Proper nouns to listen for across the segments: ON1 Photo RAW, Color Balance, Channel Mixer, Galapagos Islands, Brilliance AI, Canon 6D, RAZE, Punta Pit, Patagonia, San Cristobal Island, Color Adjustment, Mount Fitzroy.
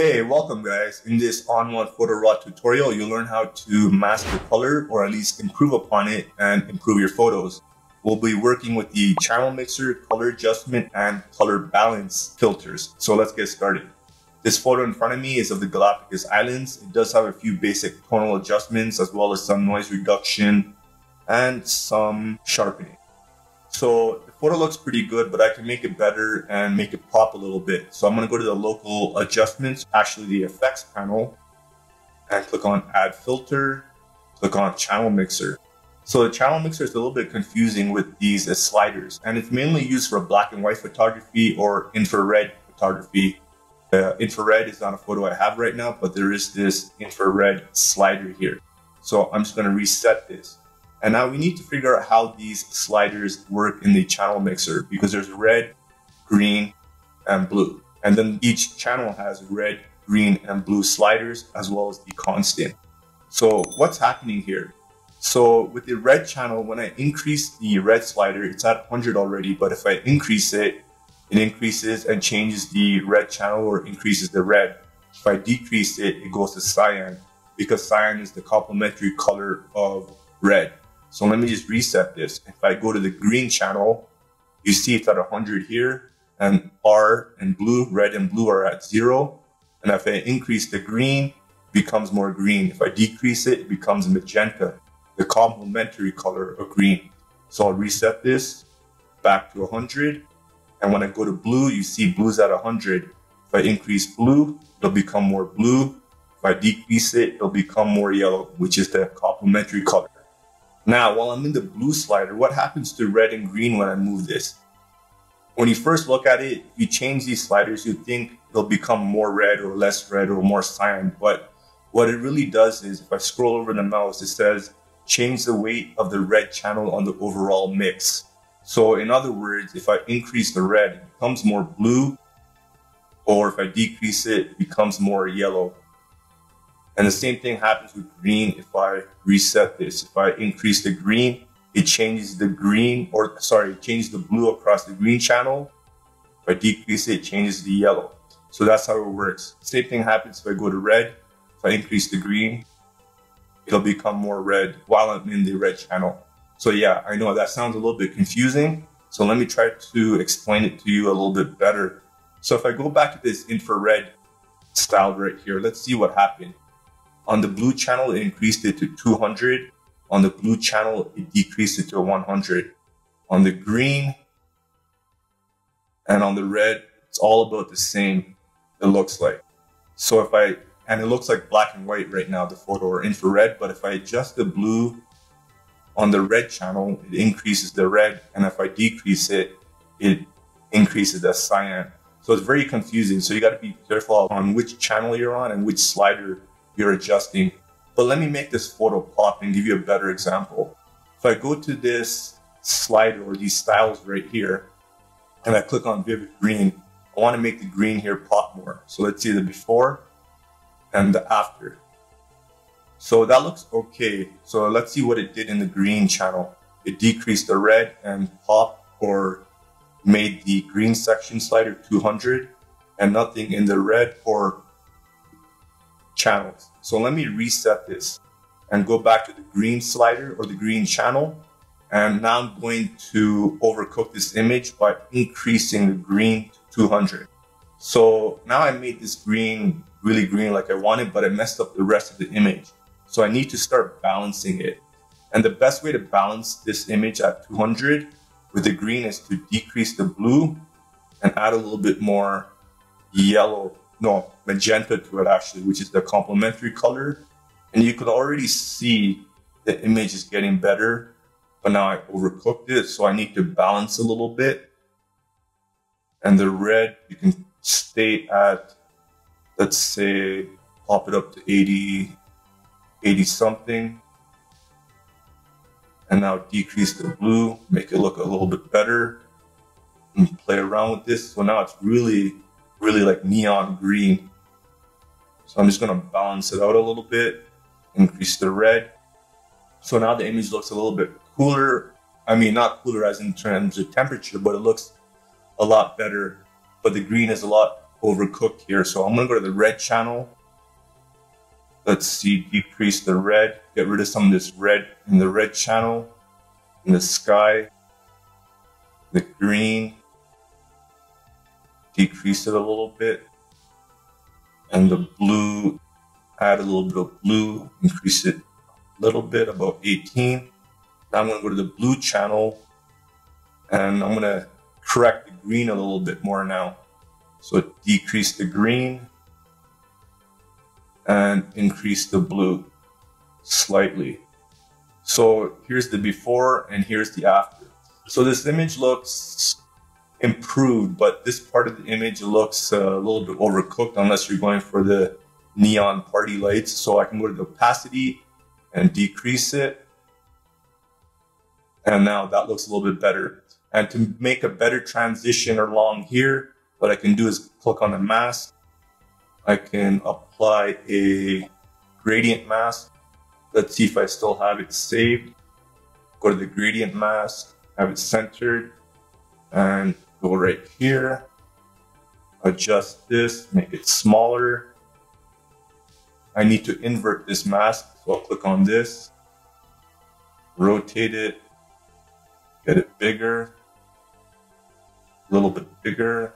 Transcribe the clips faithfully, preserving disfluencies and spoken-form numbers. Hey, welcome guys. In this O N one Photo RAW tutorial, you'll learn how to master color, or at least improve upon it and improve your photos. We'll be working with the Channel Mixer, Color Adjustment, and Color Balance filters. So let's get started. This photo in front of me is of the Galapagos Islands. It does have a few basic tonal adjustments as well as some noise reduction and some sharpening. So the photo looks pretty good, but I can make it better and make it pop a little bit. So I'm going to go to the local adjustments, actually the effects panel, and click on add filter, click on channel mixer. So the channel mixer is a little bit confusing with these as sliders, and it's mainly used for black and white photography or infrared photography. Uh, infrared is not a photo I have right now, but there is this infrared slider here. So I'm just going to reset this. And now we need to figure out how these sliders work in the channel mixer, because there's red, green, and blue. And then each channel has red, green, and blue sliders, as well as the constant. So what's happening here? So with the red channel, when I increase the red slider, it's at one hundred already, but if I increase it, it increases and changes the red channel or increases the red. If I decrease it, it goes to cyan, because cyan is the complementary color of red. So let me just reset this. If I go to the green channel, you see it's at one hundred here, and R and blue, red and blue are at zero. And if I increase the green, it becomes more green. If I decrease it, it becomes magenta, the complementary color of green. So I'll reset this back to one hundred. And when I go to blue, you see blue's at one hundred. If I increase blue, it'll become more blue. If I decrease it, it'll become more yellow, which is the complementary color. Now, while I'm in the blue slider, what happens to red and green when I move this? When you first look at it, if you change these sliders, you think they'll become more red or less red or more cyan. But what it really does is, if I scroll over the mouse, it says, change the weight of the red channel on the overall mix. So in other words, if I increase the red, it becomes more blue, or if I decrease it, it becomes more yellow. And the same thing happens with green. If I reset this, if I increase the green, it changes the green, or sorry, it changes the blue across the green channel. If I decrease it, it changes the yellow. So that's how it works. Same thing happens if I go to red. If I increase the green, it'll become more red while I'm in the red channel. So yeah, I know that sounds a little bit confusing. So let me try to explain it to you a little bit better. So if I go back to this infrared style right here, let's see what happened. On the blue channel, it increased it to two hundred. On the blue channel, it decreased it to one hundred. On the green and on the red, it's all about the same, it looks like. So if I, and it looks like black and white right now, the photo, or infrared, but if I adjust the blue on the red channel, it increases the red. And if I decrease it, it increases the cyan. So it's very confusing. So you got to be careful on which channel you're on and which slider you're adjusting. But let me make this photo pop and give you a better example. If I go to this slider or these styles right here, and I click on vivid green, I want to make the green here pop more. So let's see the before and the after. So that looks okay. So let's see what it did in the green channel. It decreased the red and pop, or made the green section slider two hundred, and nothing in the red or channels. So let me reset this and go back to the green slider or the green channel. And now I'm going to overcook this image by increasing the green to two hundred. So now I made this green really green like I wanted, but I messed up the rest of the image. So I need to start balancing it. And the best way to balance this image at two hundred with the green is to decrease the blue and add a little bit more yellow, no, magenta to it actually, which is the complementary color. And you can already see the image is getting better, but now I overcooked it. So I need to balance a little bit. And the red, you can stay at, let's say, pop it up to eighty, eighty something. And now decrease the blue, make it look a little bit better, and play around with this. So now it's really, really like neon green. So I'm just going to balance it out a little bit, increase the red. So now the image looks a little bit cooler. I mean, not cooler as in terms of temperature, but it looks a lot better. But the green is a lot overcooked here. So I'm gonna go to the red channel. Let's see, decrease the red, get rid of some of this red in the red channel, in the sky, the green, decrease it a little bit, and the blue, add a little bit of blue, increase it a little bit, about eighteen. Now I'm gonna go to the blue channel, and I'm gonna correct the green a little bit more now. So decrease the green and increase the blue slightly. So here's the before and here's the after. So this image looks improved, but this part of the image looks a little bit overcooked unless you're going for the neon party lights. So I can go to the opacity and decrease it. And now that looks a little bit better. And to make a better transition along here, what I can do is click on the mask. I can apply a gradient mask. Let's see if I still have it saved. Go to the gradient mask, have it centered, and go right here. Adjust this, make it smaller. I need to invert this mask, so I'll click on this, rotate it, get it bigger, a little bit bigger,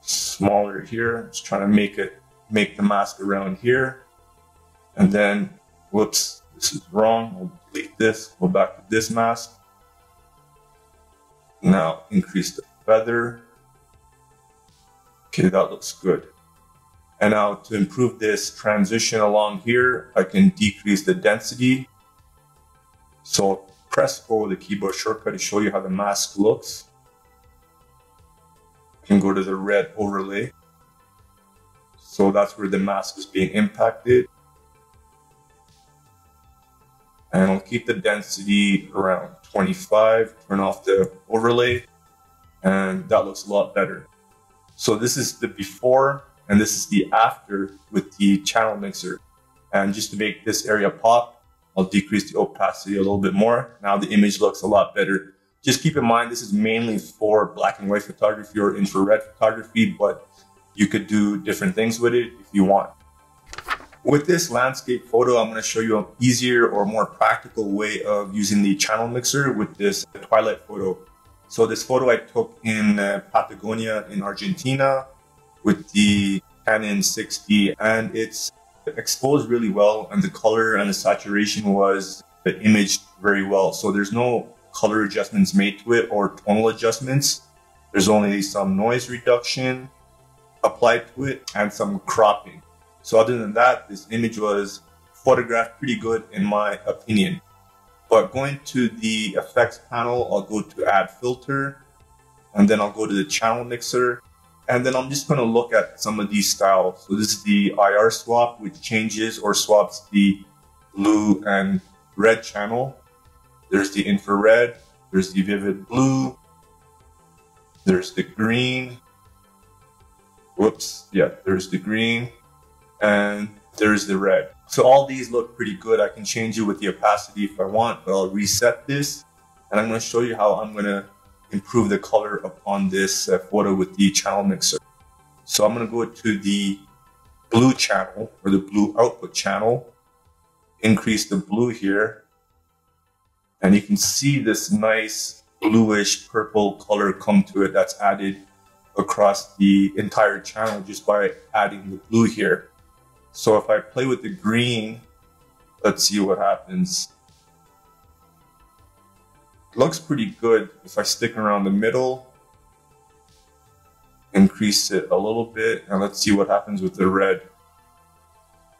smaller here. Just trying to make it, make the mask around here. And then, whoops, this is wrong. I'll delete this, go back to this mask. Now increase the feather. Okay, that looks good. And now to improve this transition along here, I can decrease the density. So press O, the keyboard shortcut, to show you how the mask looks. You can go to the red overlay. So that's where the mask is being impacted. And I'll keep the density around twenty-five, turn off the overlay, and that looks a lot better. So this is the before, and this is the after with the channel mixer. And just to make this area pop, I'll decrease the opacity a little bit more. Now the image looks a lot better. Just keep in mind, this is mainly for black and white photography or infrared photography, but you could do different things with it if you want. With this landscape photo, I'm going to show you an easier or more practical way of using the channel mixer with this twilight photo. So this photo I took in uh, Patagonia in Argentina with the Canon six D, and it's exposed really well, and the color and the saturation was imaged very well. So there's no color adjustments made to it or tonal adjustments. There's only some noise reduction applied to it and some cropping. So other than that, this image was photographed pretty good in my opinion. But going to the effects panel, I'll go to add filter, and then I'll go to the channel mixer. And then I'm just gonna look at some of these styles. So this is the I R swap, which changes or swaps the blue and red channel. There's the infrared, there's the vivid blue, there's the green. Whoops, yeah, there's the green. And there's the red. So all these look pretty good. I can change it with the opacity if I want, but I'll reset this. And I'm going to show you how I'm going to improve the color upon this uh, photo with the channel mixer. So I'm going to go to the blue channel or the blue output channel, increase the blue here. And you can see this nice bluish purple color come to it that's added across the entire channel just by adding the blue here. So if I play with the green, let's see what happens. It looks pretty good. If I stick around the middle, increase it a little bit, and let's see what happens with the red.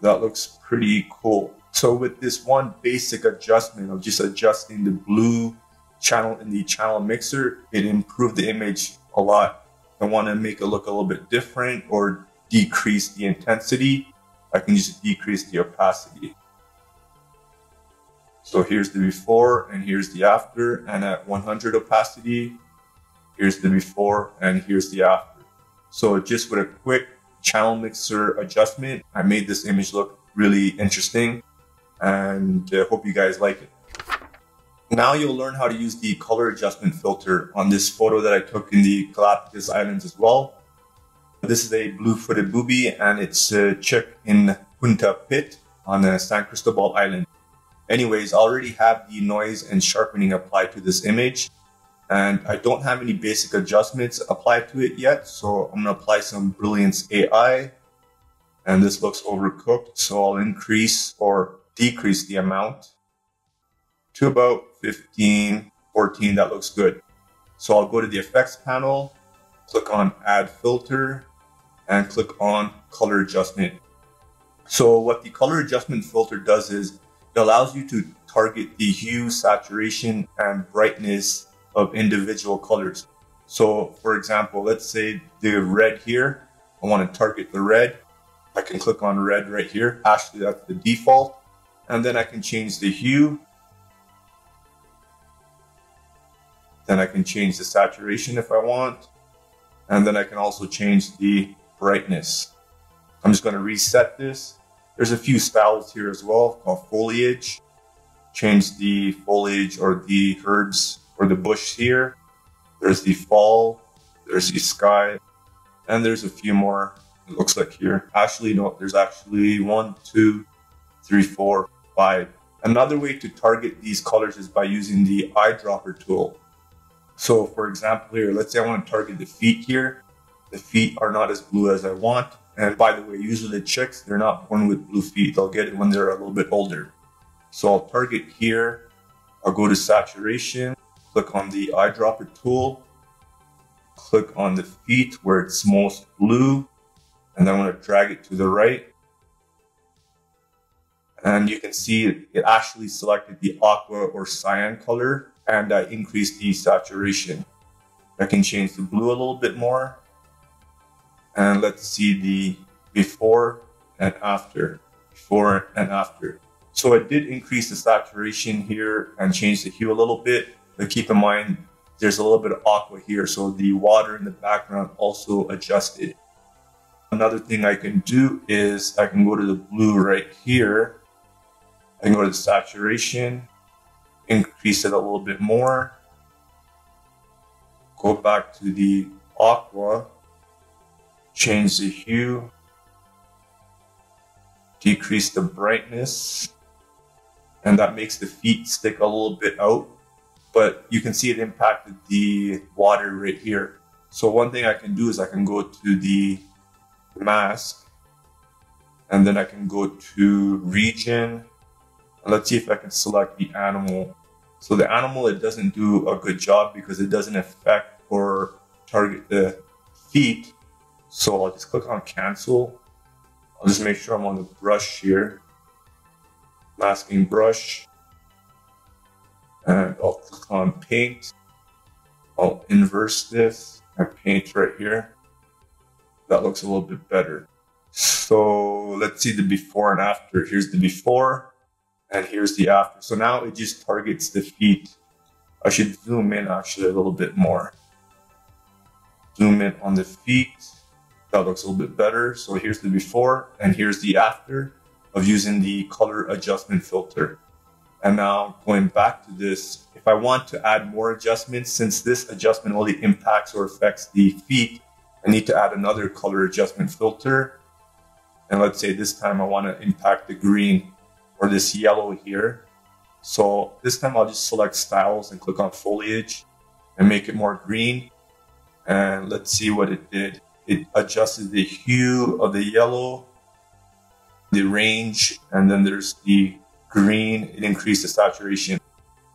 That looks pretty cool. So with this one basic adjustment of just adjusting the blue channel in the channel mixer, it improved the image a lot. I want to make it look a little bit different or decrease the intensity, I can just decrease the opacity. So here's the before and here's the after, and at one hundred opacity, here's the before and here's the after. So just with a quick channel mixer adjustment, I made this image look really interesting, and I hope you guys like it. Now you'll learn how to use the color adjustment filter on this photo that I took in the Galapagos Islands as well. This is a blue-footed booby, and it's uh, chick in Punta Pit on uh, San Cristobal Island. Anyways, I already have the noise and sharpening applied to this image, and I don't have any basic adjustments applied to it yet, so I'm going to apply some Brilliance A I. And this looks overcooked, so I'll increase or decrease the amount to about fifteen, fourteen, that looks good. So I'll go to the effects panel, click on add filter, and click on color adjustment. So what the color adjustment filter does is it allows you to target the hue, saturation, and brightness of individual colors. So for example, let's say the red here, I want to target the red. I can click on red right here. Actually, that's the default. And then I can change the hue. Then I can change the saturation if I want. And then I can also change the brightness. I'm just going to reset this. There's a few styles here as well called foliage. Change the foliage or the herbs or the bush here. There's the fall. There's the sky. And there's a few more. It looks like here. Actually, no, there's actually one, two, three, four, five. Another way to target these colors is by using the eyedropper tool. So for example here, let's say I want to target the feet here. The feet are not as blue as I want. And by the way, usually the chicks, they're not born with blue feet. They'll get it when they're a little bit older. So I'll target here. I'll go to saturation, click on the eyedropper tool, click on the feet where it's most blue. And I'm going to drag it to the right. And you can see it, it actually selected the aqua or cyan color, and I increased the saturation. I can change the blue a little bit more. And let's see the before and after, before and after. So I did increase the saturation here and change the hue a little bit, but keep in mind, there's a little bit of aqua here. So the water in the background also adjusted. Another thing I can do is I can go to the blue right here. I can go to the saturation, increase it a little bit more. Go back to the aqua, change the hue, decrease the brightness, and that makes the feet stick a little bit out. But you can see it impacted the water right here. So one thing I can do is I can go to the mask, and then I can go to region. Let's see if I can select the animal. So the animal, it doesn't do a good job because it doesn't affect or target the feet. So I'll just click on cancel. I'll just make sure I'm on the brush here, masking brush, and I'll click on paint. I'll inverse this and paint right here. That looks a little bit better. So let's see the before and after. Here's the before and here's the after. So now it just targets the feet. I should zoom in actually a little bit more. Zoom in on the feet. That looks a little bit better. So here's the before and here's the after of using the color adjustment filter. And now going back to this, if I want to add more adjustments, since this adjustment only impacts or affects the feet, I need to add another color adjustment filter. And let's say this time I want to impact the green or this yellow here. So this time I'll just select styles and click on foliage and make it more green. And let's see what it did. It adjusted the hue of the yellow, the range, and then there's the green. It increased the saturation.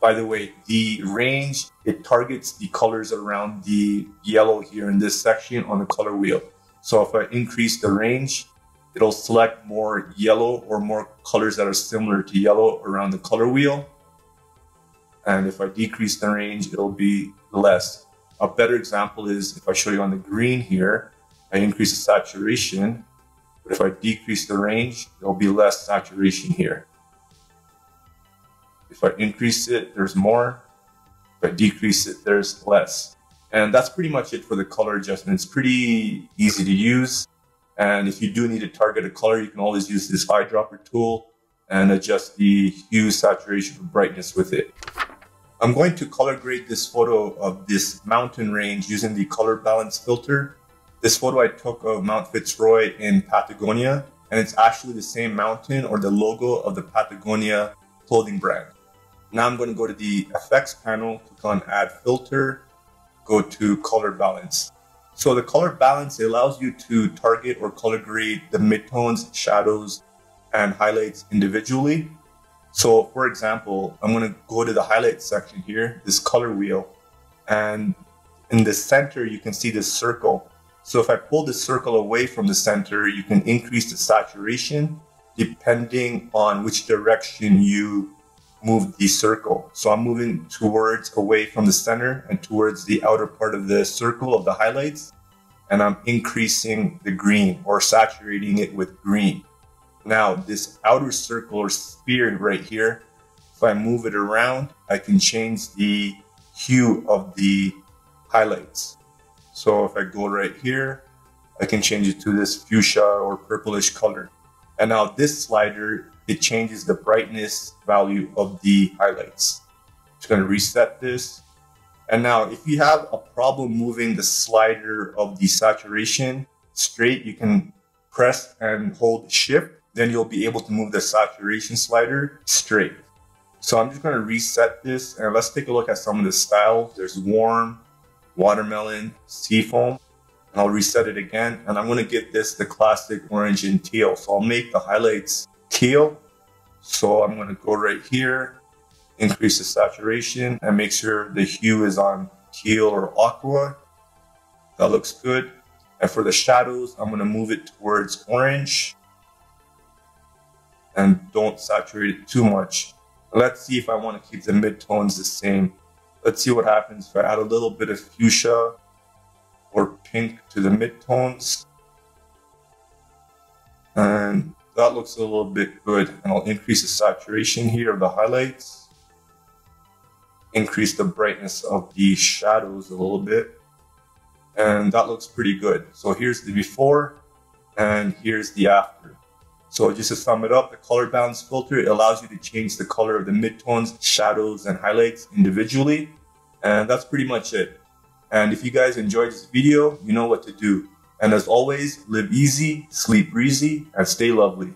By the way, the range, it targets the colors around the yellow here in this section on the color wheel. So if I increase the range, it'll select more yellow or more colors that are similar to yellow around the color wheel. And if I decrease the range, it'll be less. A better example is if I show you on the green here, I increase the saturation, but if I decrease the range, there'll be less saturation here. If I increase it, there's more. If I decrease it, there's less. And that's pretty much it for the color adjustment. It's pretty easy to use. And if you do need to target a color, you can always use this eyedropper tool and adjust the hue, saturation, and brightness with it. I'm going to color grade this photo of this mountain range using the Color Balance filter. This photo I took of Mount Fitzroy in Patagonia, and it's actually the same mountain or the logo of the Patagonia clothing brand. Now I'm going to go to the effects panel, click on add filter, go to color balance. So the color balance allows you to target or color grade the midtones, shadows, and highlights individually. So for example, I'm going to go to the highlights section here, this color wheel, and in the center, you can see this circle. So if I pull the circle away from the center, you can increase the saturation depending on which direction you move the circle. So I'm moving towards away from the center and towards the outer part of the circle of the highlights, and I'm increasing the green or saturating it with green. Now this outer circle or sphere right here, if I move it around, I can change the hue of the highlights. So if I go right here, I can change it to this fuchsia or purplish color. And now this slider, it changes the brightness value of the highlights. I'm just going to reset this. And now if you have a problem moving the slider of the saturation straight, you can press and hold shift. Then you'll be able to move the saturation slider straight. So I'm just going to reset this, and let's take a look at some of the styles. There's warm, watermelon, seafoam, and I'll reset it again. And I'm going to give this the classic orange and teal. So I'll make the highlights teal. So I'm going to go right here, increase the saturation, and make sure the hue is on teal or aqua. That looks good. And for the shadows, I'm going to move it towards orange and don't saturate it too much. Let's see if I want to keep the midtones the same. Let's see what happens if I add a little bit of fuchsia or pink to the midtones. And that looks a little bit good. And I'll increase the saturation here of the highlights. Increase the brightness of the shadows a little bit. And that looks pretty good. So here's the before and here's the after. So just to sum it up, the color balance filter, it allows you to change the color of the midtones, shadows, and highlights individually. And that's pretty much it. And if you guys enjoyed this video, you know what to do. And as always, live easy, sleep breezy, and stay lovely.